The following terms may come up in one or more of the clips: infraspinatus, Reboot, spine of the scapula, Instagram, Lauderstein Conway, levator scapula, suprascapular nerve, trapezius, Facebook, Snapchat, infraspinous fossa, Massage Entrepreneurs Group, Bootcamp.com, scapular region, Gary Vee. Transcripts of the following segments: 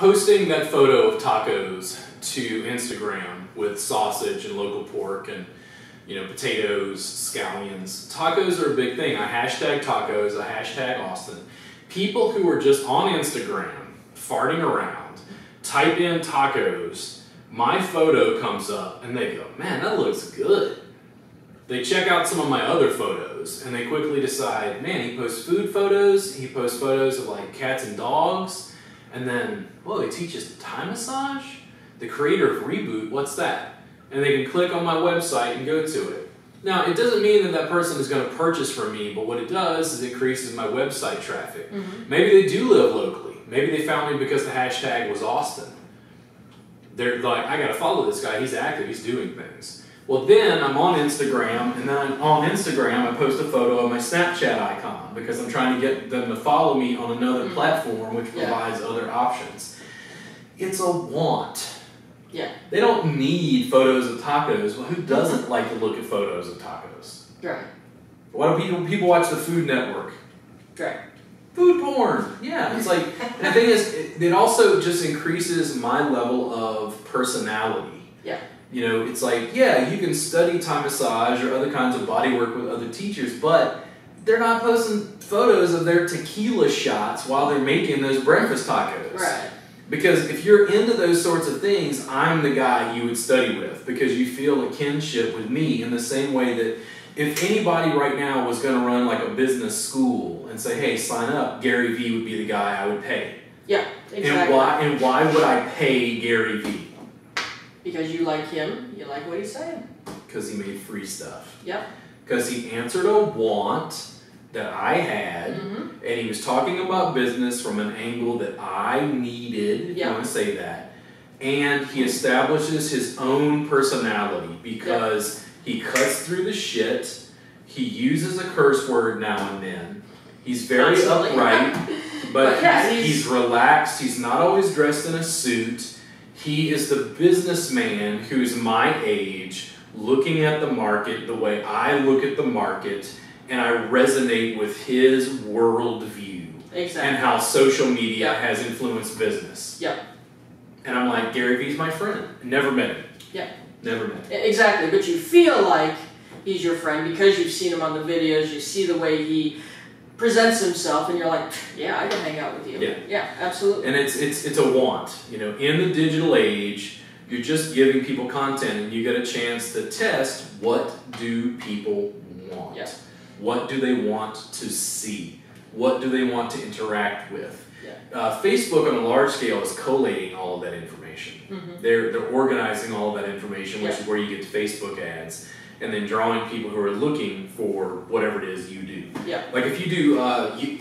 Posting that photo of tacos to Instagram with sausage and local pork and, you know, potatoes, scallions. Tacos are a big thing. I hashtag tacos, I hashtag Austin. People who are just on Instagram, farting around, type in tacos, my photo comes up and they go, man, that looks good. They check out some of my other photos and they quickly decide, man, he posts food photos, he posts photos of like cats and dogs, and then, whoa, he teaches Thai massage? The creator of Reboot, what's that? And they can click on my website and go to it. Now, it doesn't mean that that person is going to purchase from me, but what it does is it increases my website traffic. Mm-hmm. Maybe they do live locally. Maybe they found me because the hashtag was Austin. They're like, I got to follow this guy. He's active. He's doing things. Well, then I'm on Instagram, and then on Instagram I post a photo of my Snapchat icon because I'm trying to get them to follow me on another mm-hmm. platform which provides other options. It's a want. Yeah. They don't need photos of tacos. Well, who doesn't like to look at photos of tacos? Right. Why don't people watch the Food Network? Right. Food porn. Yeah. It's like, and the thing is, it also just increases my level of personality. Yeah. You know, it's like, yeah, you can study Thai massage or other kinds of body work with other teachers, but they're not posting photos of their tequila shots while they're making those breakfast tacos. Right. Because if you're into those sorts of things, I'm the guy you would study with because you feel a kinship with me in the same way that if anybody right now was going to run like a business school and say, hey, sign up, Gary Vee would be the guy I would pay. Yeah, exactly. And why would I pay Gary Vee? Because you like him, you like what he's saying. Because he made free stuff. Yep. Because he answered a want that I had, mm-hmm. and he was talking about business from an angle that I needed, yeah. I want to say that, and he establishes his own personality because yeah. he cuts through the shit, he uses a curse word now and then, he's very Absolutely. Upright, but yeah, he's relaxed, he's not always dressed in a suit, he is the businessman who's my age, looking at the market the way I look at the market, and I resonate with his worldview exactly. and how social media yeah. has influenced business. Yeah. And I'm like, Gary Vee's my friend. Never met him. Yeah. Never met him. Exactly. But you feel like he's your friend because you've seen him on the videos, you see the way he presents himself, and you're like, yeah, I can hang out with you. Yeah. Yeah, absolutely. And it's a want. You know, in the digital age, you're just giving people content and you get a chance to test what do people want. Yeah. What do they want to see? What do they want to interact with? Yeah. Facebook on a large scale is collating all of that information. Mm-hmm. They're organizing all of that information, which yeah. is where you get Facebook ads, and then drawing people who are looking for whatever it is you do. Yeah. Like if you do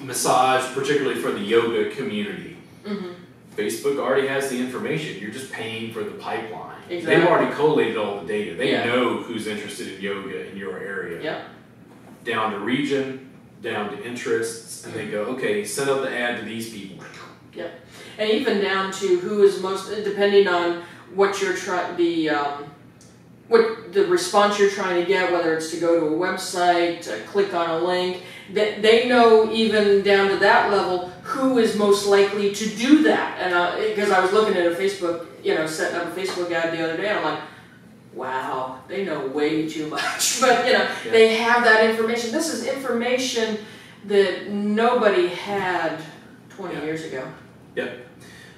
massage, particularly for the yoga community, mm-hmm. Facebook already has the information. You're just paying for the pipeline. Exactly. They've already collated all the data. They yeah. know who's interested in yoga in your area. Yeah. Down to region, down to interests, and they go, okay, send out the ad to these people. Yep. And even down to who is most, depending on what you're trying, what the response you're trying to get, whether it's to go to a website, to click on a link, that they know even down to that level who is most likely to do that. And because I was looking at a Facebook, you know, setting up a Facebook ad the other day, and I'm like, wow, they know way too much. But, you know, yeah. they have that information. This is information that nobody had 20 yeah. years ago. Yep.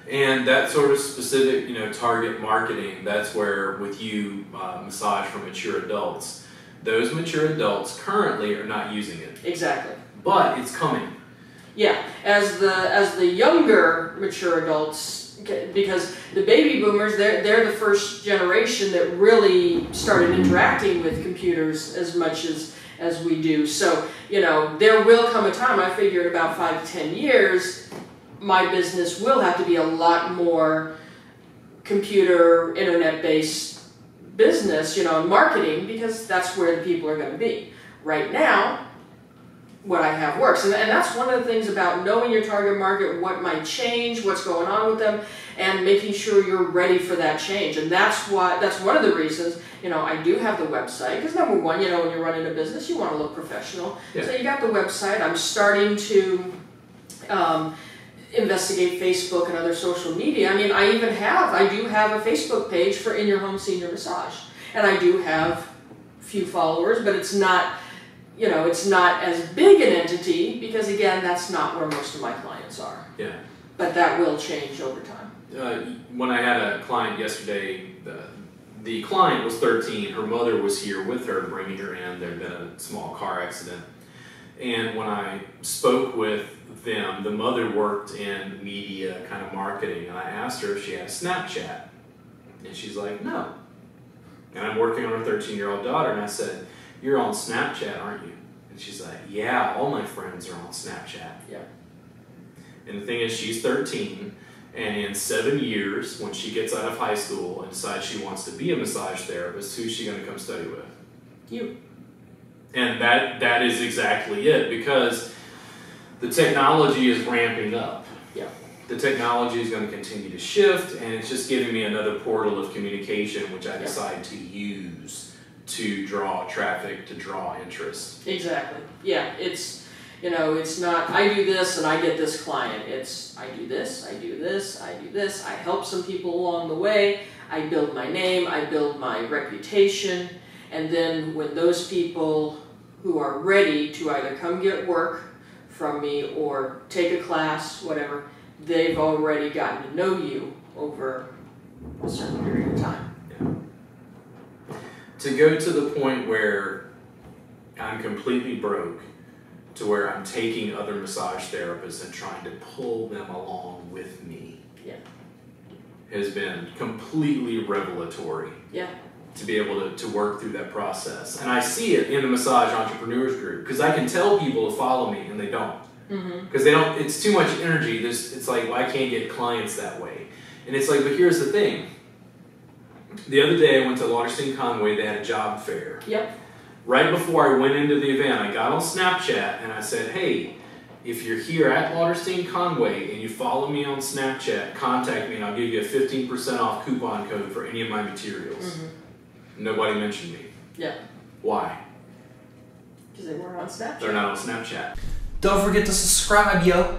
Yeah. And that sort of specific, you know, target marketing, that's where with you, massage for mature adults, those mature adults currently are not using it. Exactly. But it's coming. Yeah. As the younger mature adults, because the baby boomers, they're the first generation that really started interacting with computers as much as we do. So, you know, there will come a time, I figure in about 5 to 10 years, my business will have to be a lot more computer, internet-based business, you know, and marketing, because that's where the people are going to be. Right now, what I have works. And that's one of the things about knowing your target market, what might change, what's going on with them, and making sure you're ready for that change. And that's one of the reasons, you know, I do have the website. Because number one, you know, when you're running a business, you want to look professional. Yeah. So you got the website. I'm starting to investigate Facebook and other social media. I mean, I do have a Facebook page for In Your Home Senior Massage, and I do have few followers, but it's not, you know, it's not as big an entity because, again, that's not where most of my clients are. Yeah. But that will change over time. When I had a client yesterday, the client was 13. Her mother was here with her, bringing her in. There had been a small car accident. And when I spoke with them, the mother worked in media kind of marketing, and I asked her if she had a Snapchat. And she's like, no. And I'm working on her 13-year-old daughter, and I said, you're on Snapchat, aren't you? And she's like, yeah, all my friends are on Snapchat. Yeah. And the thing is, she's 13, and in 7 years, when she gets out of high school and decides she wants to be a massage therapist, who's she going to come study with? You. And that is exactly it, because the technology is ramping up. Yeah. The technology is going to continue to shift, and it's just giving me another portal of communication, which I decide to use to draw traffic, to draw interest. Exactly. Yeah, it's, you know, it's not, I do this and I get this client. It's, I do this, I do this, I do this. I help some people along the way. I build my name. I build my reputation. And then when those people who are ready to either come get work from me or take a class, whatever, they've already gotten to know you over a certain period of time. Yeah. To go to the point where I'm completely broke, to where I'm taking other massage therapists and trying to pull them along with me, yeah, has been completely revelatory. Yeah. To be able to work through that process. And I see it in the Massage Entrepreneurs Group, because I can tell people to follow me and they don't. Because they don't, it's too much energy. It's like, well, I can't get clients that way. And it's like, but here's the thing. The other day I went to Lauderstein Conway, they had a job fair. Yep. Right before I went into the event, I got on Snapchat and I said, hey, if you're here at Lauderstein Conway and you follow me on Snapchat, contact me and I'll give you a 15% off coupon code for any of my materials. Nobody mentioned me. Yeah. Why? Because they weren't on Snapchat. They're not on Snapchat. Don't forget to subscribe, yo!